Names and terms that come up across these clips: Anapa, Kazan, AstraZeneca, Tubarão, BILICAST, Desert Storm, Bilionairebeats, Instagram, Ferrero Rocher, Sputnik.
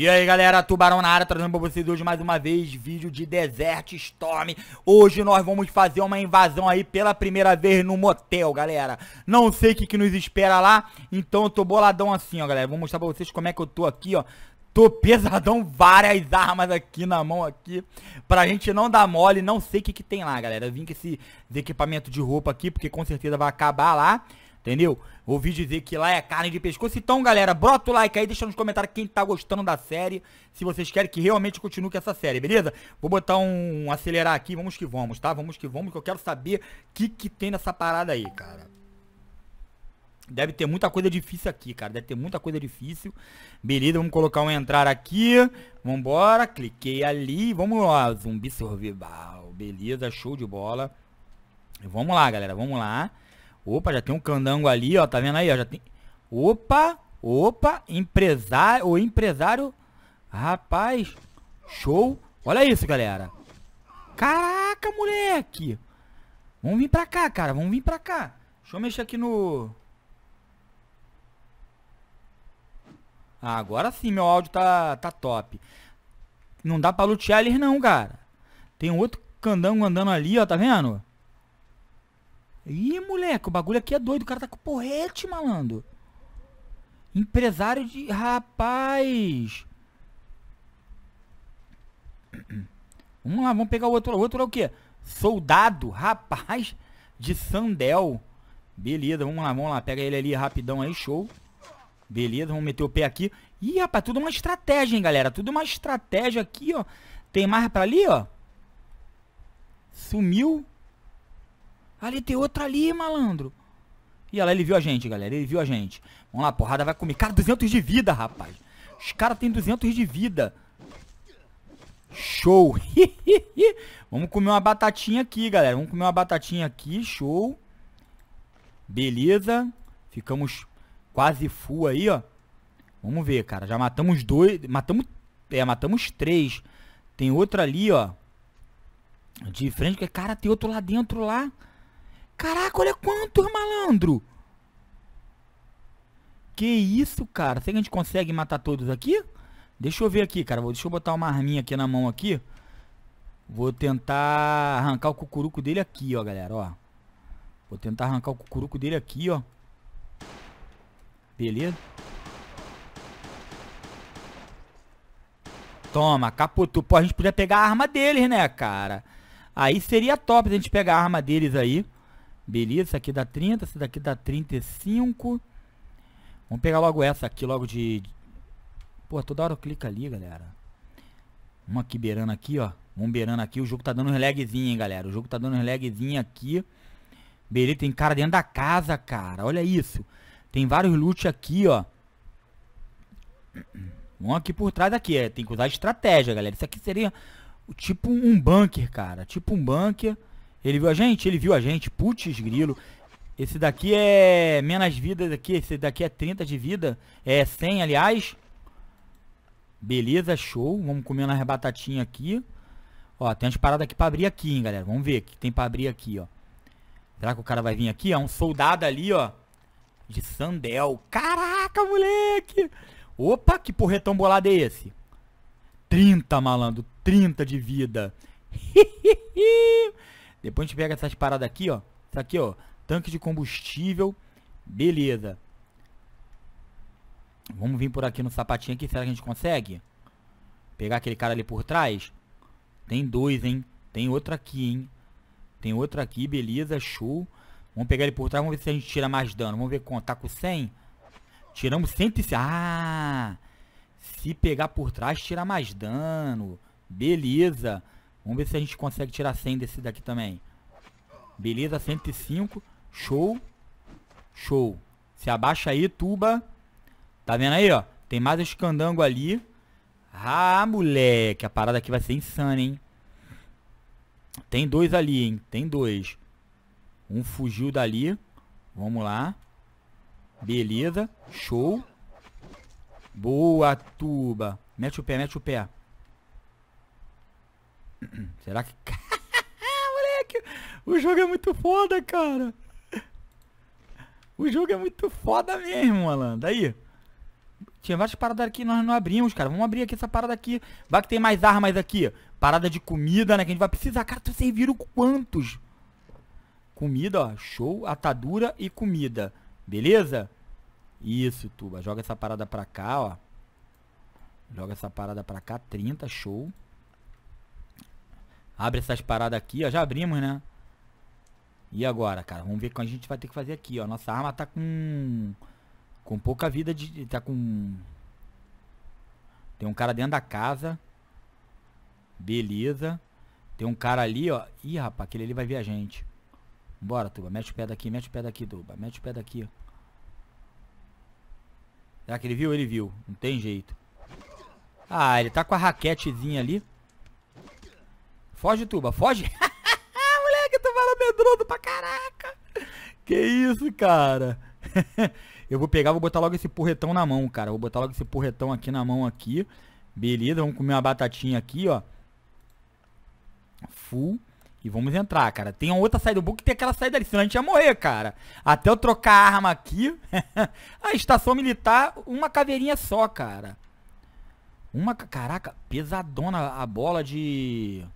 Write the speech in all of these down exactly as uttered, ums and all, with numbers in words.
E aí galera, Tubarão na área, trazendo pra vocês hoje mais uma vez vídeo de Desert Storm. Hoje nós vamos fazer uma invasão aí pela primeira vez no motel, galera. Não sei o que, que nos espera lá, então eu tô boladão assim, ó galera. Vou mostrar pra vocês como é que eu tô aqui, ó. Tô pesadão, várias armas aqui na mão aqui, pra gente não dar mole. Não sei o que, que tem lá, galera. Eu vim com esse equipamento de roupa aqui, porque com certeza vai acabar lá. Entendeu? Ouvi dizer que lá é carne de pescoço. Então, galera, bota o like aí, deixa nos comentários quem tá gostando da série, se vocês querem que realmente continue com essa série, beleza? Vou botar um, um acelerar aqui, vamos que vamos, tá? Vamos que vamos, que eu quero saber o que que tem nessa parada aí, cara. Deve ter muita coisa difícil aqui, cara. Deve ter muita coisa difícil. Beleza, vamos colocar um entrar aqui. Vambora, cliquei ali. Vamos lá, zumbi survival. Beleza, show de bola. Vamos lá, galera, vamos lá. Opa, já tem um candango ali, ó, tá vendo aí, ó, já tem... Opa, opa, empresário, o empresário, rapaz, show, olha isso, galera. Caraca, moleque, vamos vir pra cá, cara, vamos vir pra cá. Deixa eu mexer aqui no... Ah, agora sim, meu áudio tá, tá top. Não dá pra lutear eles não, cara. Tem outro candango andando ali, ó, tá vendo? Ih, moleque, o bagulho aqui é doido. O cara tá com porrete, malandro. Empresário de... Rapaz. Vamos lá, vamos pegar o outro. O outro é o quê? Soldado, rapaz, de Sandel. Beleza, vamos lá, vamos lá. Pega ele ali rapidão aí, show. Beleza, vamos meter o pé aqui. Ih, rapaz, tudo uma estratégia, hein, galera. Tudo uma estratégia aqui, ó. Tem mais pra ali, ó. Sumiu. Ali tem outra ali, malandro. E olha lá, ele viu a gente, galera. Ele viu a gente. Vamos lá, porrada vai comer. Cara, duzentos de vida, rapaz. Os caras têm duzentos de vida. Show. Vamos comer uma batatinha aqui, galera. Vamos comer uma batatinha aqui. Show. Beleza. Ficamos quase full aí, ó. Vamos ver, cara. Já matamos dois. Matamos... É, matamos três. Tem outra ali, ó. De frente. Cara, tem outro lá dentro, lá. Caraca, olha quantos, malandro. Que isso, cara. Será que a gente consegue matar todos aqui? Deixa eu ver aqui, cara. Deixa eu botar uma arminha aqui na mão aqui. Vou tentar arrancar o cucuruco dele aqui, ó, galera, ó. Vou tentar arrancar o cucuruco dele aqui, ó. Beleza. Toma, capotou. Pô, a gente podia pegar a arma deles, né, cara? Aí seria top se a gente pegar a arma deles aí. Beleza, essa aqui dá trinta, essa daqui dá trinta e cinco. Vamos pegar logo essa aqui, logo de... Pô, toda hora eu clico ali, galera. Uma aqui beirando aqui, ó. Vamos beirando aqui, o jogo tá dando uns lagzinho, hein, galera. O jogo tá dando uns lagzinho aqui. Beleza, tem cara dentro da casa, cara. Olha isso. Tem vários loot aqui, ó. Vamos aqui por trás aqui, é. Tem que usar estratégia, galera. Isso aqui seria tipo um bunker, cara. Tipo um bunker. Ele viu a gente? Ele viu a gente. Putz, grilo. Esse daqui é menos vidas aqui. Esse daqui é trinta de vida. É cem, aliás. Beleza, show. Vamos comer umas batatinhas aqui. Ó, tem umas paradas aqui pra abrir aqui, hein, galera. Vamos ver o que tem pra abrir aqui, ó. Será que o cara vai vir aqui? É um soldado ali, ó. De Sandel. Caraca, moleque. Opa, que porretão bolado é esse? trinta, malandro. trinta de vida. Hihihi. Depois a gente pega essas paradas aqui, ó. Isso aqui, ó. Tanque de combustível. Beleza. Vamos vir por aqui no sapatinho aqui. Será que a gente consegue? Pegar aquele cara ali por trás. Tem dois, hein. Tem outro aqui, hein. Tem outro aqui. Beleza. Show. Vamos pegar ele por trás. Vamos ver se a gente tira mais dano. Vamos ver quanto. Tá com cem. Tiramos cento e cinco. Ah. Se pegar por trás, tira mais dano. Beleza. Vamos ver se a gente consegue tirar cem desse daqui também. Beleza, cento e cinco. Show. Show. Se abaixa aí, tuba. Tá vendo aí, ó? Tem mais esse candango ali. Ah, moleque. A parada aqui vai ser insana, hein? Tem dois ali, hein? Tem dois. Um fugiu dali. Vamos lá. Beleza. Show. Boa, tuba. Mete o pé, mete o pé. Será que... Moleque, o jogo é muito foda, cara. O jogo é muito foda mesmo, malandro. Aí. Tinha várias paradas aqui, nós não abrimos, cara. Vamos abrir aqui essa parada aqui. Vai que tem mais armas aqui. Parada de comida, né? Que a gente vai precisar. Cara, tu serviram quantos? Comida, ó. Show, atadura e comida. Beleza? Isso, Tuba. Joga essa parada pra cá, ó. Joga essa parada pra cá. trinta, show. Abre essas paradas aqui, ó. Já abrimos, né? E agora, cara? Vamos ver o que a gente vai ter que fazer aqui, ó. Nossa arma tá com... Com pouca vida de... Tá com... Tem um cara dentro da casa. Beleza. Tem um cara ali, ó. Ih, rapaz, aquele ali vai ver a gente. Bora, Tuba. Mete o pé daqui, mete o pé daqui, Tuba. Mete o pé daqui. Será que ele viu? Ele viu. Não tem jeito. Ah, ele tá com a raquetezinha ali. Foge, Tuba. Foge. Moleque, tu fala medroso pra caraca. Que isso, cara. Eu vou pegar, vou botar logo esse porretão na mão, cara. Vou botar logo esse porretão aqui na mão aqui. Beleza, vamos comer uma batatinha aqui, ó. Full. E vamos entrar, cara. Tem uma outra saída do book, tem aquela saída ali, senão a gente ia morrer, cara. Até eu trocar a arma aqui. A estação militar, uma caveirinha só, cara. Uma, caraca, pesadona a bola de...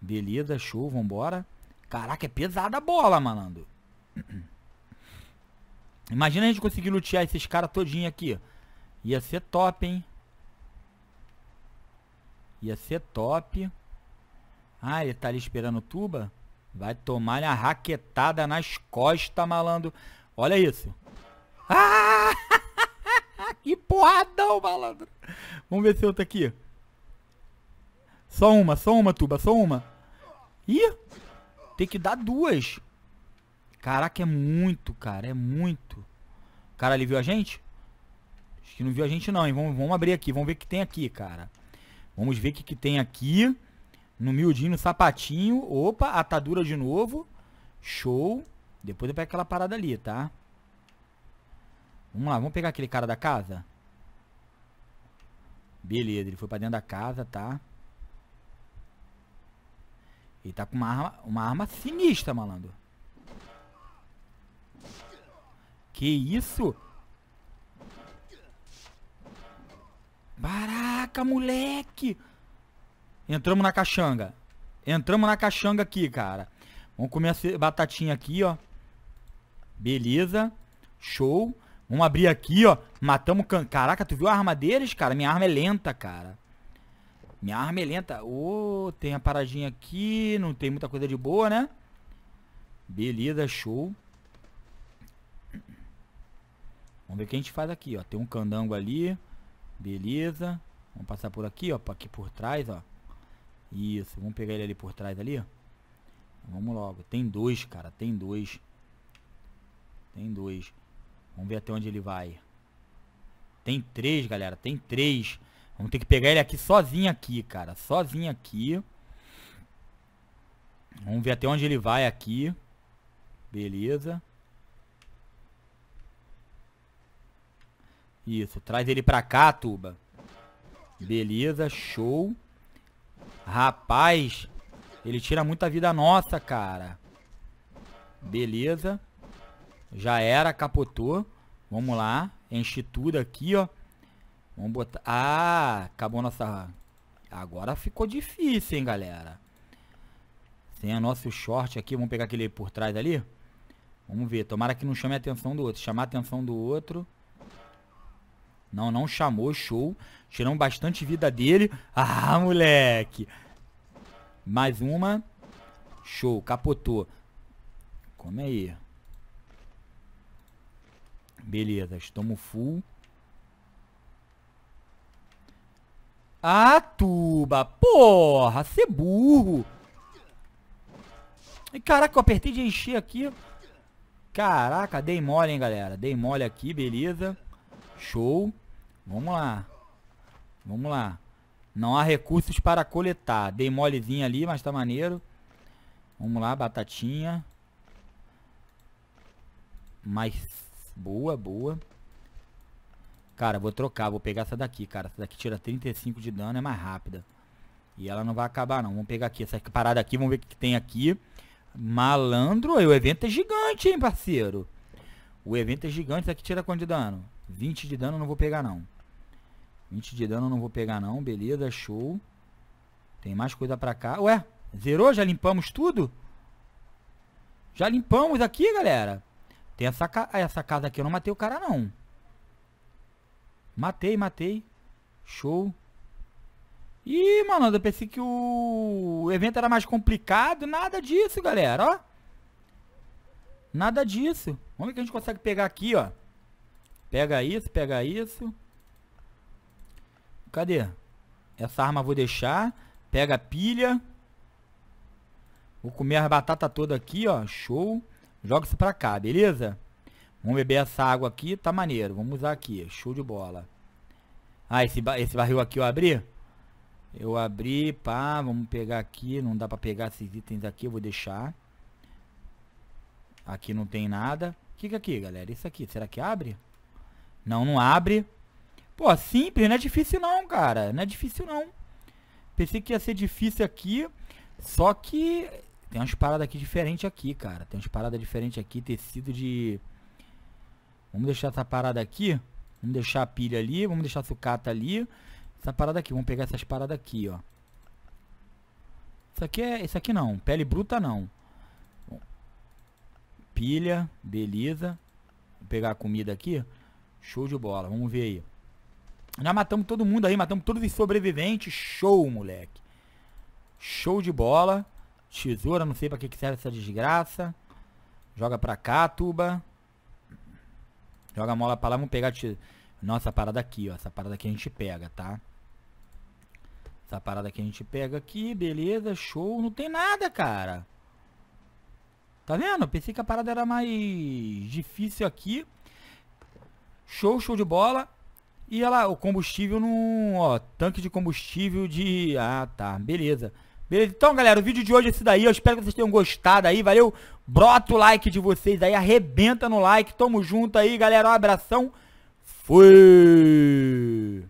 Beleza, show, vambora. Caraca, é pesada a bola, malandro. Imagina a gente conseguir lutear esses caras todinho aqui. Ia ser top, hein? Ia ser top. Ah, ele tá ali esperando o Tuba. Vai tomar a raquetada nas costas, malandro. Olha isso. Ah! Que porradão, malandro. Vamos ver se eu tô aqui. Só uma, só uma, Tuba, só uma. Ih, tem que dar duas. Caraca, é muito, cara, é muito. Cara, ele viu a gente? Acho que não viu a gente não, hein? Vamos, vamos abrir aqui, vamos ver o que tem aqui, cara. Vamos ver o que, que tem aqui. No miudinho, no sapatinho. Opa, atadura de novo. Show. Depois eu pego aquela parada ali, tá? Vamos lá, vamos pegar aquele cara da casa? Beleza, ele foi pra dentro da casa, tá? Ele tá com uma arma, uma arma sinistra, malandro. Que isso? Caraca, moleque! Entramos na caixanga. Entramos na caixanga aqui, cara. Vamos comer essa batatinha aqui, ó. Beleza. Show. Vamos abrir aqui, ó. Matamos o can... Caraca, tu viu a arma deles, cara? Minha arma é lenta, cara. Minha arma é lenta. Ô, oh, tem a paradinha aqui. Não tem muita coisa de boa, né? Beleza, show. Vamos ver o que a gente faz aqui, ó. Tem um candango ali. Beleza. Vamos passar por aqui, ó. Aqui por trás, ó. Isso. Vamos pegar ele ali por trás, ali. Vamos logo. Tem dois, cara. Tem dois. Tem dois. Vamos ver até onde ele vai. Tem três, galera. Tem três. Vamos ter que pegar ele aqui sozinho aqui, cara. Sozinho aqui. Vamos ver até onde ele vai aqui. Beleza. Isso, traz ele pra cá, Tuba. Beleza, show. Rapaz, ele tira muita vida nossa, cara. Beleza. Já era, capotou. Vamos lá, enche tudo aqui, ó. Vamos botar... Ah, acabou nossa... Agora ficou difícil, hein, galera. Sem o nosso short aqui, vamos pegar aquele por trás ali. Vamos ver, tomara que não chame a atenção do outro. Chamar a atenção do outro... Não, não chamou, show. Tiramos bastante vida dele. Ah, moleque. Mais uma. Show, capotou. Come aí. Beleza, estamos full. Ah, Tuba. Porra, cê burro. E caraca, eu apertei de encher aqui. Caraca, dei mole, hein, galera. Dei mole aqui, beleza. Show. Vamos lá. Vamos lá. Não há recursos para coletar. Dei molezinha ali, mas tá maneiro. Vamos lá, batatinha. Mas boa, boa. Cara, vou trocar. Vou pegar essa daqui, cara. Essa daqui tira trinta e cinco de dano, é mais rápida. E ela não vai acabar, não. Vamos pegar aqui essa parada aqui. Vamos ver o que tem aqui. Malandro, o evento é gigante, hein, parceiro. O evento é gigante. Isso aqui tira quanto de dano? vinte de dano eu não vou pegar não. vinte de dano eu não vou pegar não. Beleza, show. Tem mais coisa pra cá. Ué, zerou? Já limpamos tudo? Já limpamos aqui, galera. Tem essa, ca... essa casa aqui. Eu não matei o cara, não. Matei, matei. Show. Ih, mano, eu pensei que o evento era mais complicado. Nada disso, galera, ó. Nada disso. Vamos ver o que a gente consegue pegar aqui, ó. Pega isso, pega isso. Cadê? Essa arma eu vou deixar. Pega a pilha. Vou comer a batata toda aqui, ó. Show. Joga isso pra cá, beleza? Vamos beber essa água aqui. Tá maneiro. Vamos usar aqui. Show de bola. Ah, esse, ba esse barril aqui eu abri? Eu abri, pá. Vamos pegar aqui. Não dá pra pegar esses itens aqui. Eu vou deixar. Aqui não tem nada. O que que é aqui, galera? Isso aqui. Será que abre? Não, não abre. Pô, simples. Não é difícil não, cara. Não é difícil não. Pensei que ia ser difícil aqui. Só que... tem umas paradas aqui diferentes aqui, cara. Tem umas paradas diferentes aqui. Tecido de... vamos deixar essa parada aqui. Vamos deixar a pilha ali. Vamos deixar a sucata ali. Essa parada aqui. Vamos pegar essas paradas aqui, ó. Isso aqui é... isso aqui não. Pele bruta não. Bom. Pilha. Beleza. Vou pegar a comida aqui. Show de bola. Vamos ver aí. Já matamos todo mundo aí. Matamos todos os sobreviventes. Show, moleque. Show de bola. Tesoura, não sei pra que serve essa desgraça. Joga pra cá, tuba. Joga a mola pra lá, vamos pegar tesoura. Nossa, parada aqui, ó. Essa parada aqui a gente pega, tá? Essa parada aqui a gente pega aqui, beleza, show. Não tem nada, cara. Tá vendo? Eu pensei que a parada era mais difícil aqui. Show, show de bola. E olha lá, o combustível no... ó, tanque de combustível de... ah, tá, beleza. Beleza? Então, galera, o vídeo de hoje é esse daí. Eu espero que vocês tenham gostado aí, valeu? Brota o like de vocês aí, arrebenta no like. Tamo junto aí, galera. Um abração. Fui!